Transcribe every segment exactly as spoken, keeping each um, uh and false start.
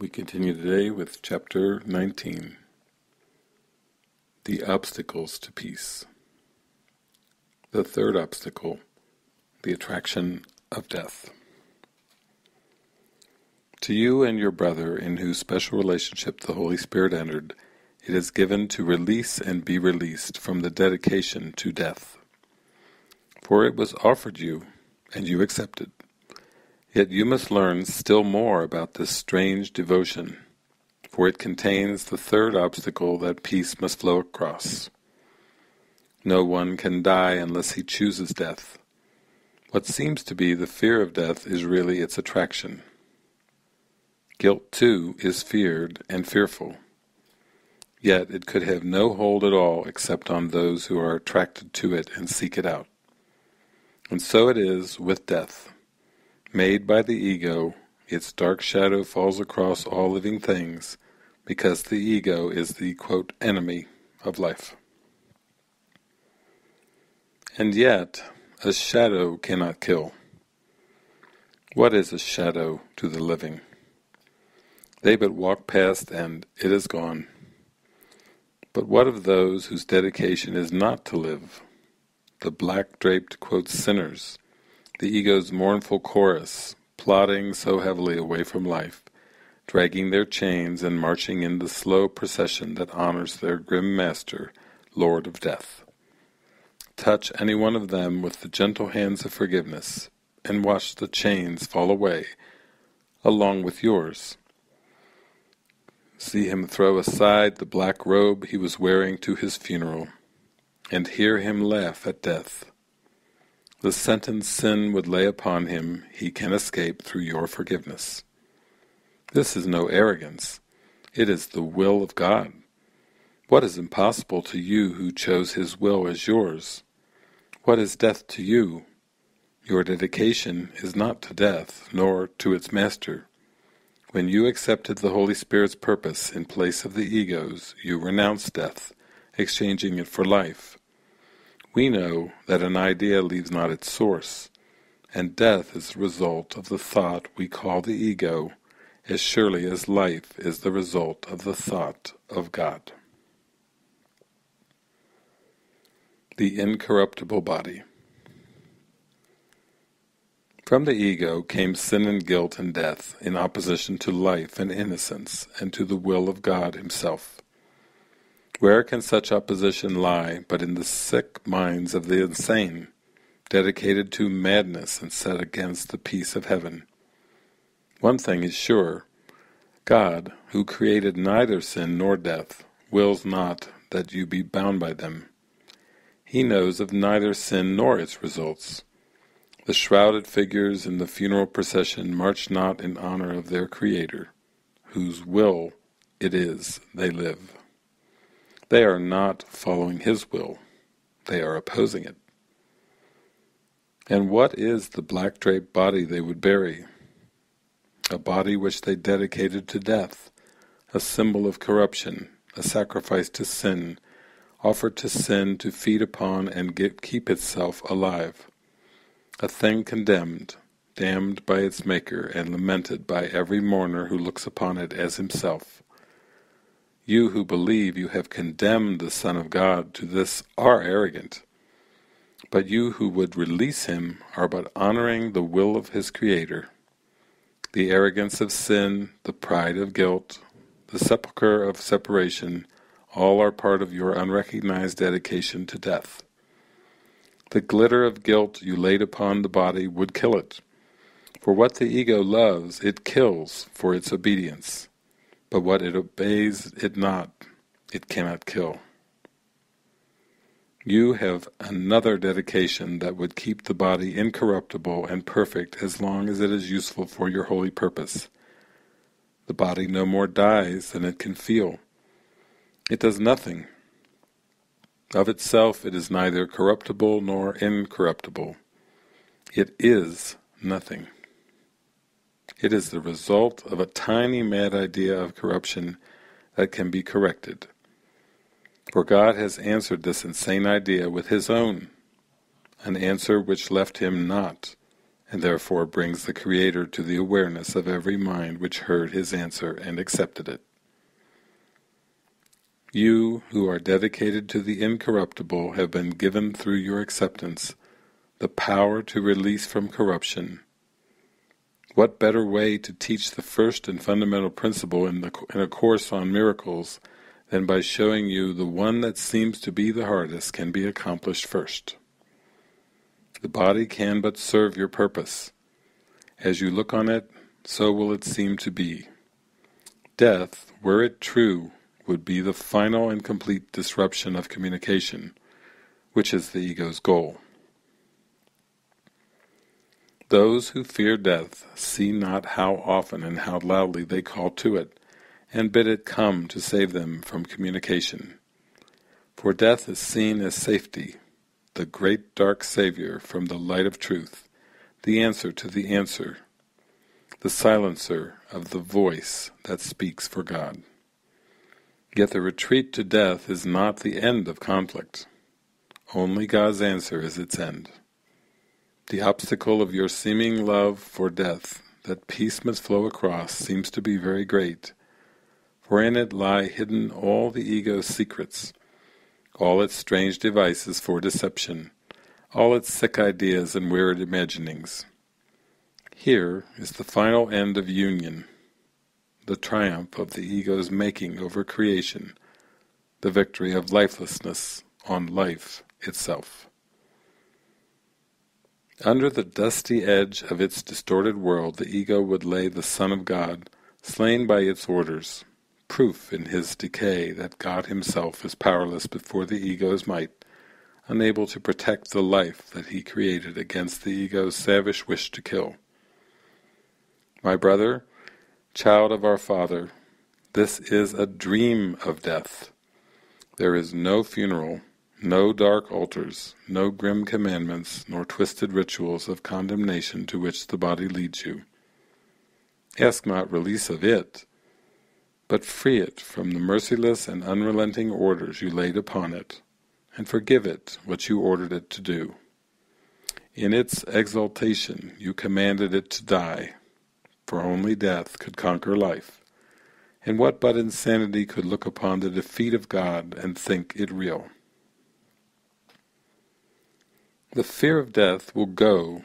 We continue today with Chapter nineteen, The Obstacles to Peace. The third obstacle, the attraction of death. To you and your brother, in whose special relationship the Holy Spirit entered, it is given to release and be released from the dedication to death. For it was offered you, and you accepted. Yet you must learn still more about this strange devotion, for it contains the third obstacle that peace must flow across. No one can die unless he chooses death. What seems to be the fear of death is really its attraction. Guilt, too, is feared and fearful. Yet it could have no hold at all except on those who are attracted to it and seek it out. And so it is with death. Made by the ego, its dark shadow falls across all living things, because the ego is the, quote, enemy of life. And yet, a shadow cannot kill. What is a shadow to the living? They but walk past and it is gone. But what of those whose dedication is not to live? The black-draped, quote, sinners, the ego's mournful chorus, plodding so heavily away from life, dragging their chains and marching in the slow procession that honors their grim master, Lord of Death. Touch any one of them with the gentle hands of forgiveness, and watch the chains fall away, along with yours. See him throw aside the black robe he was wearing to his funeral, and hear him laugh at death. The sentence sin would lay upon him he can escape through your forgiveness. This is no arrogance. It is the will of God. What is impossible to you who chose his will as yours? What is death to you? Your dedication is not to death, nor to its master. When you accepted the Holy Spirit's purpose in place of the ego's, you renounced death, exchanging it for life. We know that an idea leaves not its source, and death is the result of the thought we call the ego, as surely as life is the result of the thought of God. The incorruptible body. From the ego came sin and guilt and death, in opposition to life and innocence, and to the will of God himself. Where can such opposition lie but in the sick minds of the insane, dedicated to madness and set against the peace of heaven? One thing is sure, God, who created neither sin nor death, wills not that you be bound by them. He knows of neither sin nor its results. The shrouded figures in the funeral procession march not in honor of their Creator, whose will it is they live. They are not following his will, they are opposing it. And what is the black-draped body they would bury? A body which they dedicated to death, a symbol of corruption, a sacrifice to sin, offered to sin to feed upon and get, keep itself alive. A thing condemned, damned by its maker, and lamented by every mourner who looks upon it as himself. You who believe you have condemned the Son of God to this are arrogant, but you who would release him are but honoring the will of his Creator. The arrogance of sin, the pride of guilt, the sepulchre of separation, all are part of your unrecognized dedication to death. The glitter of guilt you laid upon the body would kill it. For what the ego loves, it kills for its obedience. But what it obeys it not, it cannot kill. You have another dedication that would keep the body incorruptible and perfect as long as it is useful for your holy purpose. The body no more dies than it can feel. It does nothing. Of itself it is neither corruptible nor incorruptible. It is nothing. It is the result of a tiny mad idea of corruption that can be corrected. For God has answered this insane idea with his own, an answer which left him not, and therefore brings the Creator to the awareness of every mind which heard his answer and accepted it. You, who are dedicated to the incorruptible, have been given through your acceptance the power to release from corruption. What better way to teach the first and fundamental principle in, the, in A Course on Miracles than by showing you the one that seems to be the hardest can be accomplished first. The body can but serve your purpose. As you look on it, so will it seem to be. Death, were it true, would be the final and complete disruption of communication, which is the ego's goal. Those who fear death see not how often and how loudly they call to it, and bid it come to save them from communication. For death is seen as safety, the great dark savior from the light of truth, the answer to the answer, the silencer of the voice that speaks for God. Yet the retreat to death is not the end of conflict. Only God's answer is its end. The obstacle of your seeming love for death, that peace must flow across, seems to be very great, for in it lie hidden all the ego's secrets, all its strange devices for deception, all its sick ideas and weird imaginings. Here is the final end of union, the triumph of the ego's making over creation, the victory of lifelessness on life itself. Under the dusty edge of its distorted world, the ego would lay the Son of God, slain by its orders, proof in his decay that God himself is powerless before the ego's might, unable to protect the life that he created against the ego's savage wish to kill. My brother, child of our Father, this is a dream of death. There is no funeral, no dark altars, no grim commandments, nor twisted rituals of condemnation to which the body leads you. Ask not release of it, but free it from the merciless and unrelenting orders you laid upon it, and forgive it what you ordered it to do. In its exaltation you commanded it to die, for only death could conquer life, and what but insanity could look upon the defeat of God and think it real? The fear of death will go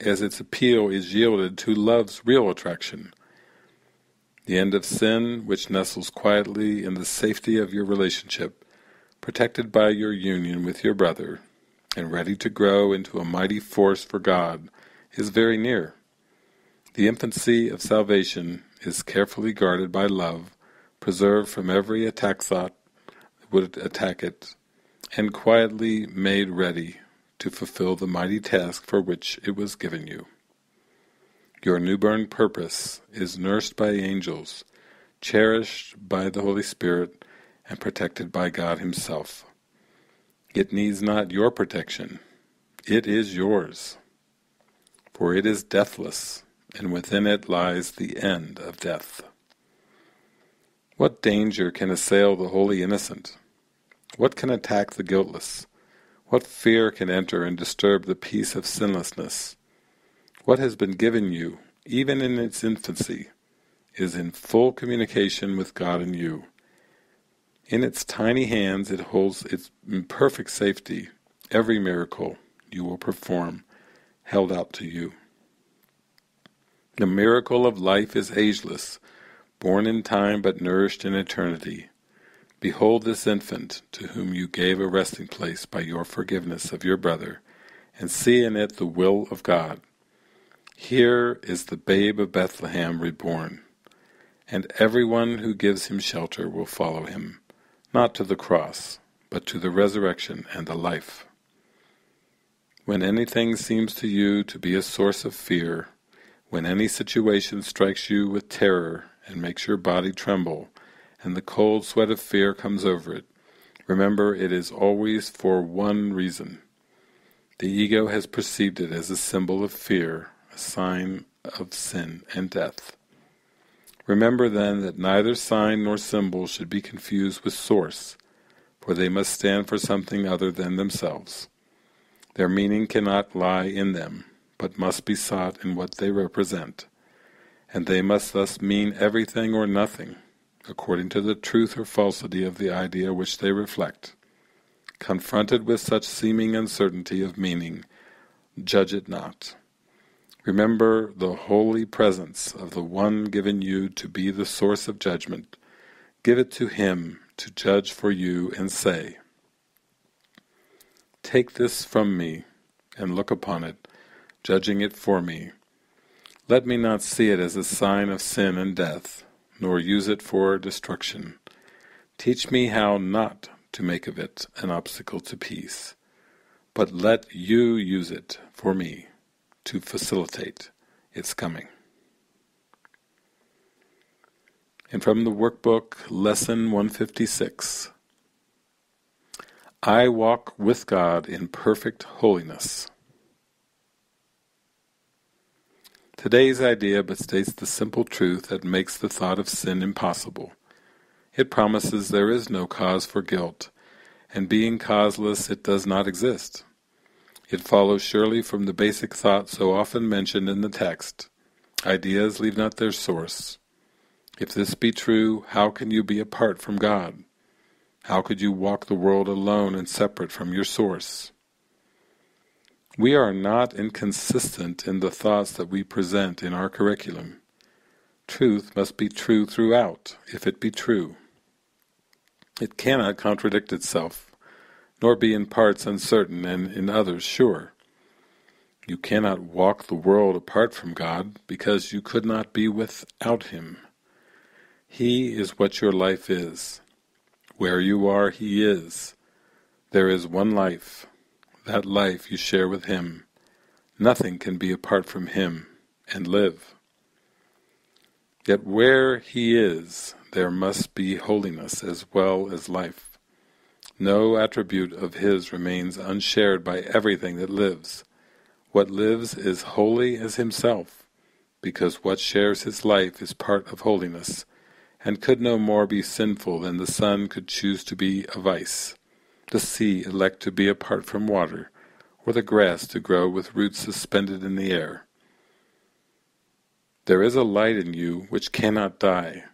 as its appeal is yielded to love's real attraction, the end of sin, which nestles quietly in the safety of your relationship, protected by your union with your brother, and ready to grow into a mighty force for God, is very near. The infancy of salvation is carefully guarded by love, preserved from every attack thought that would attack it, and quietly made ready to fulfill the mighty task for which it was given you. Your newborn purpose is nursed by angels, cherished by the Holy Spirit, and protected by God himself. It needs not your protection, it is yours, for it is deathless, and within it lies the end of death. What danger can assail the wholly innocent? What can attack the guiltless? What fear can enter and disturb the peace of sinlessness? What has been given you, even in its infancy, is in full communication with God and you. In its tiny hands it holds its perfect safety, every miracle you will perform, held out to you. The miracle of life is ageless, born in time but nourished in eternity. Behold this infant to whom you gave a resting place by your forgiveness of your brother, and see in it the will of God. Here is the babe of Bethlehem reborn, and everyone who gives him shelter will follow him, not to the cross, but to the resurrection and the life. When anything seems to you to be a source of fear, when any situation strikes you with terror and makes your body tremble, and the cold sweat of fear comes over it, remember it is always for one reason. The ego has perceived it as a symbol of fear, sign of sin and death. Remember then that neither sign nor symbol should be confused with source, for they must stand for something other than themselves. Their meaning cannot lie in them, but must be sought in what they represent, and they must thus mean everything or nothing, according to the truth or falsity of the idea which they reflect. Confronted with such seeming uncertainty of meaning, judge it not. Remember the holy presence of the one given you to be the source of judgment. Give it to him to judge for you, and say, "Take this from me, and look upon it, judging it for me. Let me not see it as a sign of sin and death, nor use it for destruction. Teach me how not to make of it an obstacle to peace, but let you use it for me to facilitate its coming." And from the workbook, Lesson one fifty-six. I walk with God in perfect holiness. Today's idea but states the simple truth that makes the thought of sin impossible. It promises there is no cause for guilt, and being causeless, it does not exist. It follows surely from the basic thought so often mentioned in the text, "Ideas leave not their source." If this be true, how can you be apart from God? How could you walk the world alone and separate from your source? We are not inconsistent in the thoughts that we present in our curriculum. Truth must be true throughout, if it be true. It cannot contradict itself, nor be in parts uncertain and in others sure. You cannot walk the world apart from God, because you could not be without him. He is what your life is. Where you are, he is. There is one life. That life you share with him. Nothing can be apart from him and live. Yet where he is, there must be holiness as well as life. No attribute of his remains unshared by everything that lives. What lives is holy as himself, because what shares his life is part of holiness, and could no more be sinful than the sun could choose to be a vice, the sea elect to be apart from water, or the grass to grow with roots suspended in the air. There is a light in you which cannot die,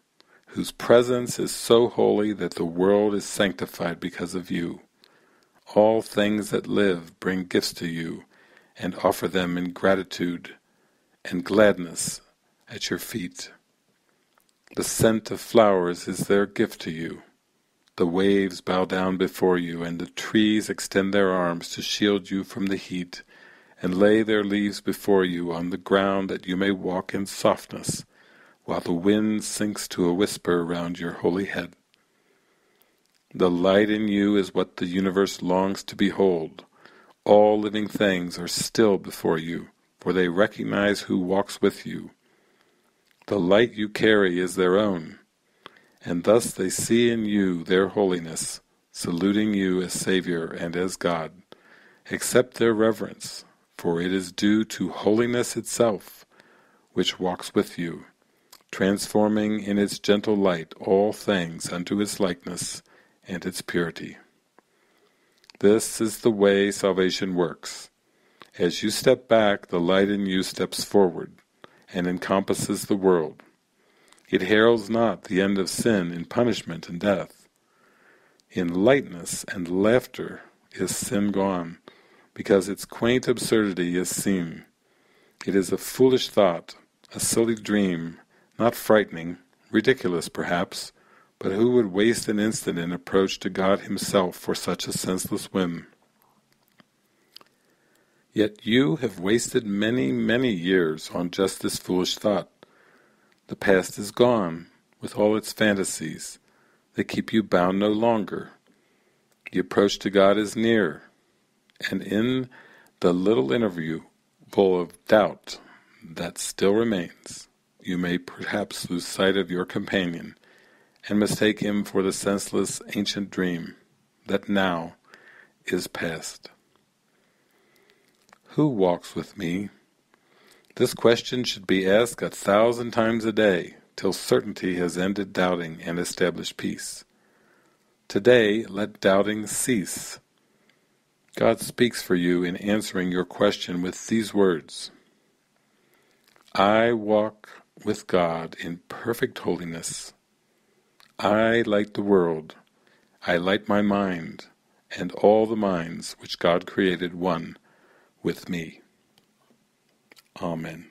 whose presence is so holy that the world is sanctified because of you. All things that live bring gifts to you, and offer them in gratitude and gladness at your feet. The scent of flowers is their gift to you. The waves bow down before you, and the trees extend their arms to shield you from the heat, and lay their leaves before you on the ground that you may walk in softness, while the wind sinks to a whisper round your holy head. The light in you is what the universe longs to behold. All living things are still before you, for they recognize who walks with you. The light you carry is their own, and thus they see in you their holiness, saluting you as Savior and as God. Accept their reverence, for it is due to holiness itself, which walks with you, transforming in its gentle light all things unto its likeness and its purity. This is the way salvation works. As you step back, the light in you steps forward, and encompasses the world. It heralds not the end of sin in punishment and death. In lightness and laughter is sin gone, because its quaint absurdity is seen. It is a foolish thought, a silly dream, not frightening, ridiculous perhaps, but who would waste an instant in approach to God himself for such a senseless whim? Yet you have wasted many, many years on just this foolish thought. The past is gone, with all its fantasies. They keep you bound no longer. The approach to God is near, and in the little interview full of doubt that still remains, you may perhaps lose sight of your companion, and mistake him for the senseless ancient dream that now is past. Who walks with me? This question should be asked a thousand times a day, till certainty has ended doubting and established peace. Today let doubting cease. God speaks for you in answering your question with these words: I walk with God in perfect holiness. I light the world. I light my mind, and all the minds which God created one with me. Amen.